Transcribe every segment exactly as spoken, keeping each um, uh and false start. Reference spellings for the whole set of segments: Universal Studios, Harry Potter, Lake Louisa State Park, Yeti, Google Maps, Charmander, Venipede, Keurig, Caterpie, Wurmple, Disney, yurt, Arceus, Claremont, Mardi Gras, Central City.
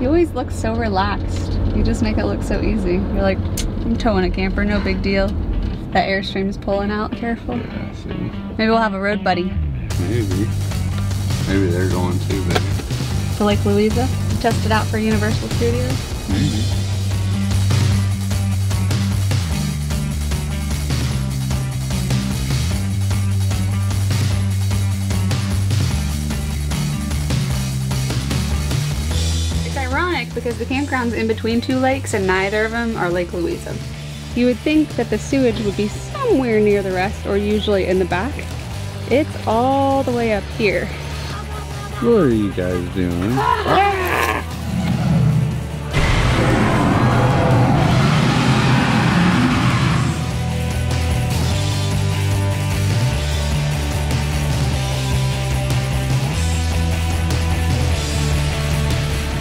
You always look so relaxed. You just make it look so easy. You're like, I'm towing a camper, no big deal. That Airstream's pulling out, careful. Yeah, I see. Maybe we'll have a road buddy. Maybe. Maybe they're going too, baby. To Lake Louisa? Test it out for Universal Studios? Maybe. Because the campground's in between two lakes and neither of them are Lake Louisa. You would think that the sewage would be somewhere near the rest or usually in the back. It's all the way up here. What are you guys doing?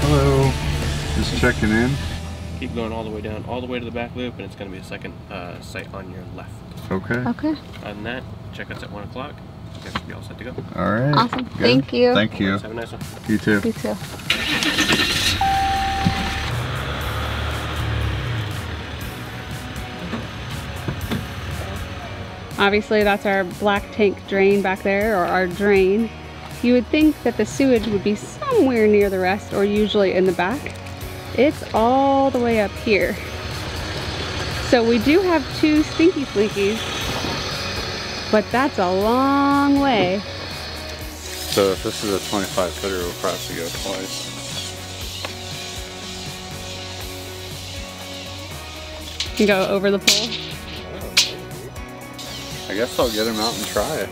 Hello. Just checking in. Keep going all the way down, all the way to the back loop, and it's going to be a second uh, site on your left. Okay. Okay. Other than that, check us at one o'clock. You guys should be all set to go. All right. Awesome. Good. Thank you. Thank you. Right, have a nice one. You too. You too. Obviously, that's our black tank drain back there, or our drain. You would think that the sewage would be somewhere near the rest, or usually in the back. It's all the way up here. So we do have two stinky slinkies, but that's a long way. So if this is a twenty-five footer, we'll probably go twice. You go over the pool? I guess I'll get him out and try it.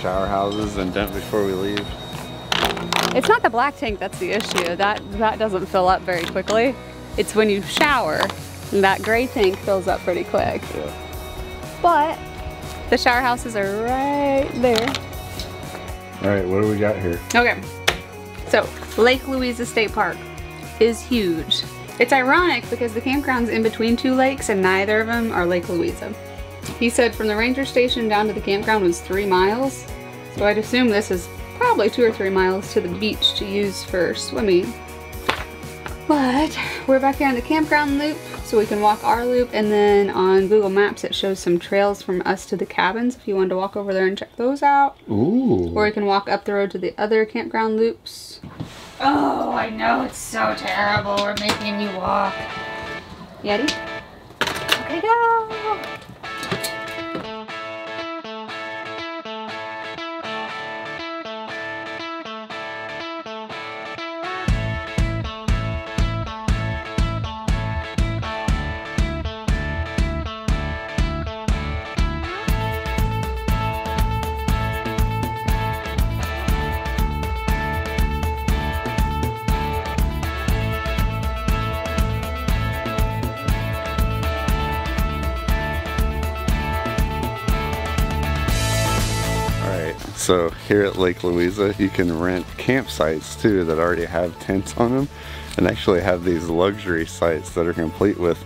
Shower houses and dump before we leave. It's not the black tank that's the issue. That that doesn't fill up very quickly. It's when you shower, and that gray tank fills up pretty quick. Yeah. But the shower houses are right there. All right, what do we got here? Okay, so Lake Louisa State Park is huge. It's ironic because the campground's in between two lakes and neither of them are Lake Louisa. He said from the ranger station down to the campground was three miles. So I'd assume this is probably two or three miles to the beach to use for swimming. But we're back here on the campground loop so we can walk our loop, and then on Google Maps it shows some trails from us to the cabins if you wanted to walk over there and check those out. Ooh. Or you can walk up the road to the other campground loops. Oh, I know, it's so terrible. We're making you walk. Yeti? Okay, go! So here at Lake Louisa, you can rent campsites too that already have tents on them, and actually have these luxury sites that are complete with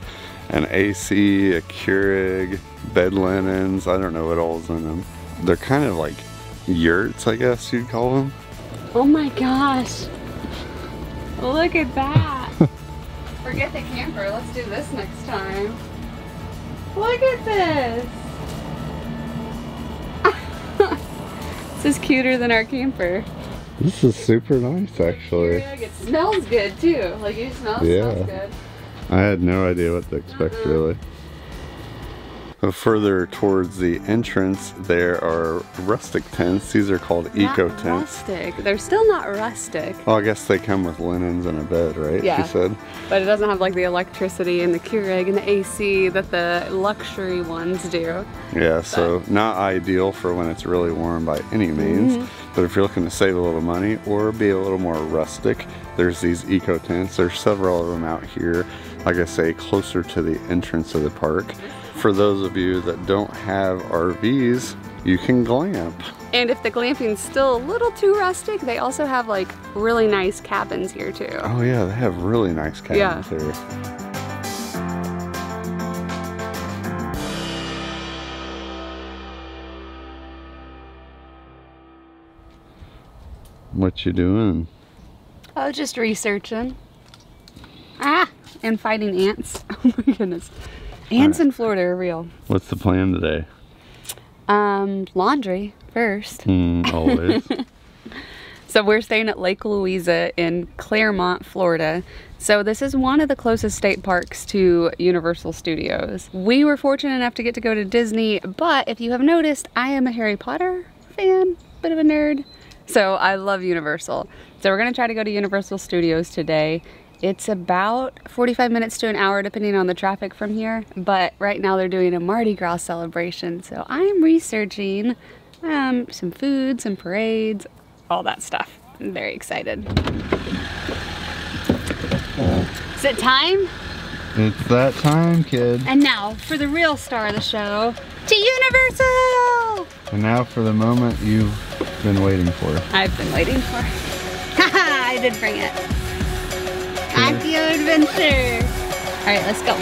an A C, a Keurig, bed linens, I don't know what all's in them. They're kind of like yurts, I guess you'd call them. Oh my gosh, look at that. Forget the camper, let's do this next time. Look at this. This is cuter than our camper. This is super nice, actually. It smells good too. Like, you smell, yeah. Smells good. I had no idea what to expect, uh-huh. Really. So further towards the entrance, there are rustic tents. These are called not eco tents. Rustic. They're still not rustic. Well, I guess they come with linens and a bed, right? Yeah. She said. But it doesn't have like the electricity and the Keurig and the A C that the luxury ones do. Yeah, but. So not ideal for when it's really warm by any means. Mm-hmm. But if you're looking to save a little money or be a little more rustic, there's these eco tents. There's several of them out here. Like I say, closer to the entrance of the park. For those of you that don't have R Vs, you can glamp. And if the glamping's still a little too rustic, they also have like really nice cabins here too. Oh yeah, they have really nice cabins, yeah. Here. What you doing? Oh, just researching. Ah, and fighting ants. Oh my goodness. Ants right. in Florida are real. What's the plan today? Um, laundry first. Mm, always. So we're staying at Lake Louisa in Claremont, Florida. So this is one of the closest state parks to Universal Studios. We were fortunate enough to get to go to Disney, but if you have noticed, I am a Harry Potter fan, bit of a nerd. So I love Universal. So we're gonna try to go to Universal Studios today. It's about forty-five minutes to an hour depending on the traffic from here, but right now they're doing a Mardi Gras celebration. So I'm researching um, some food, some parades, all that stuff. I'm very excited. Is it time? It's that time, kid. And now for the real star of the show, to Universal! And now for the moment you've been waiting for. I've been waiting for. Haha, I did bring it. At your adventure. All right, let's go.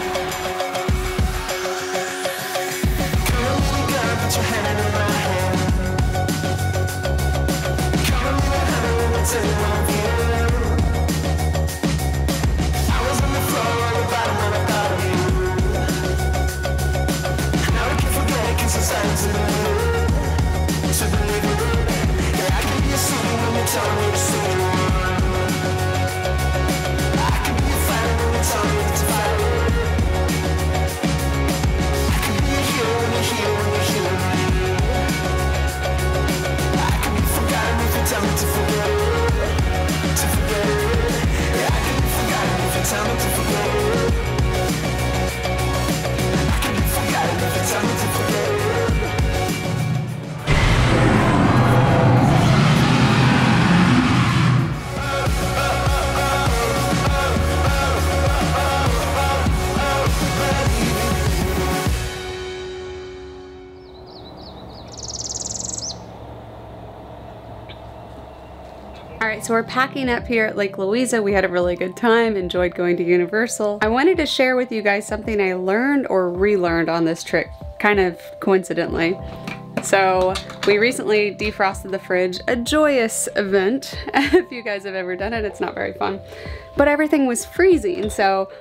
So we're packing up here at Lake Louisa. We had a really good time, enjoyed going to Universal. I wanted to share with you guys something I learned or relearned on this trip, kind of coincidentally. So we recently defrosted the fridge, a joyous event. If you guys have ever done it, it's not very fun. But everything was freezing, so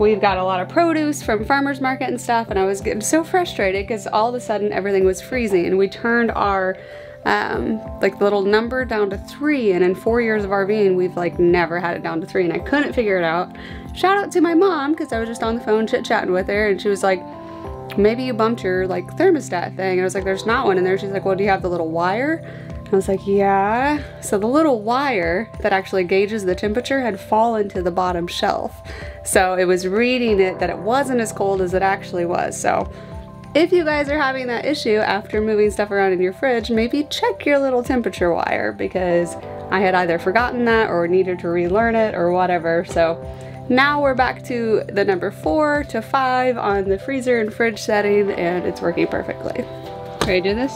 we've got a lot of produce from farmers market and stuff, and I was getting so frustrated because all of a sudden everything was freezing, and we turned our Um, like the little number down to three, and in four years of RVing we've like never had it down to three, and I couldn't figure it out. Shout out to my mom, because I was just on the phone chit chatting with her, and she was like, maybe you bumped your like thermostat thing, and I was like, there's not one in there. She's like, well, do you have the little wire? And I was like, yeah. So the little wire that actually gauges the temperature had fallen to the bottom shelf, so it was reading it that it wasn't as cold as it actually was. So if you guys are having that issue after moving stuff around in your fridge, maybe check your little temperature wire, because I had either forgotten that or needed to relearn it or whatever. So now we're back to the number four to five on the freezer and fridge setting, and it's working perfectly. Ready to do this?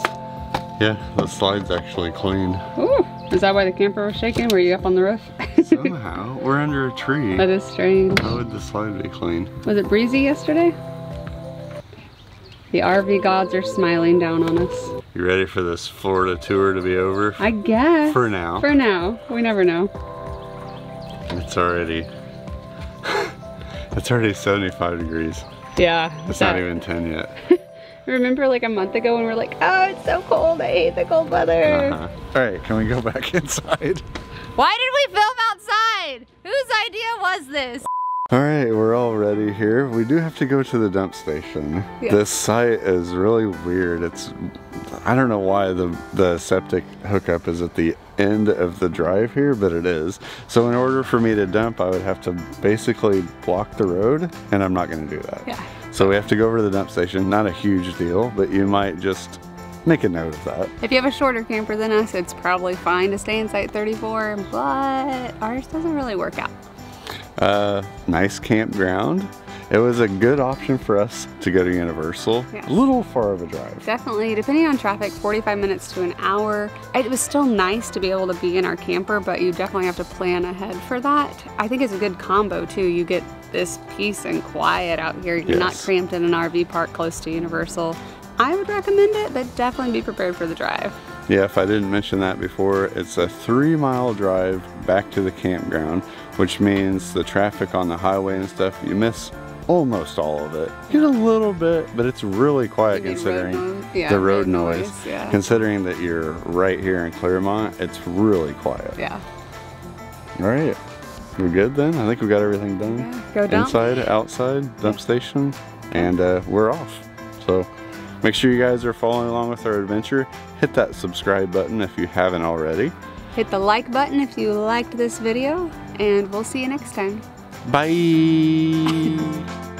Yeah, the slide's actually clean. Ooh, is that why the camper was shaking? Were you up on the roof? Somehow, we're under a tree. That is strange. How would the slide be clean? Was it breezy yesterday? The R V gods are smiling down on us. You ready for this Florida tour to be over? I guess. For now. For now. We never know. It's already, it's already seventy-five degrees. Yeah. It's that, not even ten yet. Remember like a month ago when we were like, oh, it's so cold, I hate the cold weather. Uh-huh. All right, can we go back inside? Why did we film outside? Whose idea was this? Alright, we're all ready here. We do have to go to the dump station. Yeah. This site is really weird. It's, I don't know why the, the septic hookup is at the end of the drive here, but it is. So in order for me to dump, I would have to basically block the road, and I'm not going to do that. Yeah. So we have to go over to the dump station. Not a huge deal, but you might just make a note of that. If you have a shorter camper than us, it's probably fine to stay in Site thirty-four, but ours doesn't really work out. Uh, nice campground. It was a good option for us to go to Universal. Yes. A little far of a drive. Definitely, depending on traffic, forty-five minutes to an hour. It was still nice to be able to be in our camper, but you definitely have to plan ahead for that. I think it's a good combo too. You get this peace and quiet out here. You're yes. not cramped in an R V park close to Universal. I would recommend it, but definitely be prepared for the drive. Yeah, if I didn't mention that before, it's a three mile drive back to the campground, which means the traffic on the highway and stuff, you miss almost all of it. You get a little bit, but it's really quiet considering road yeah, the road, road noise. noise yeah. Considering that you're right here in Claremont, it's really quiet. Yeah. All right, we're good then? I think we got everything done. Yeah, go down. Inside, outside, dump yeah. station, and uh, we're off. So. Make sure you guys are following along with our adventure. Hit that subscribe button if you haven't already. Hit the like button if you liked this video, and we'll see you next time. Bye.